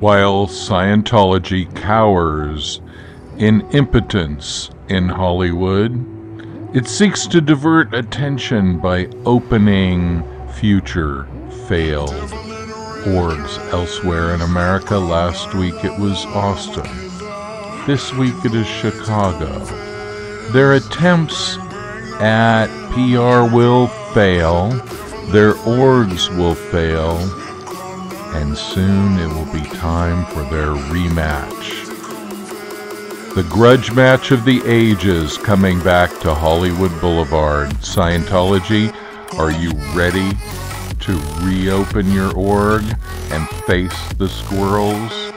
while Scientology cowers in impotence in Hollywood, it seeks to divert attention by opening future failed orgs elsewhere in America. Last week it was Austin. This week it is Chicago. Their attempts at PR will fail, their orgs will fail, and soon it will be time for their rematch. The grudge match of the ages coming back to Hollywood Boulevard. Scientology, are you ready to reopen your org and face the squirrels?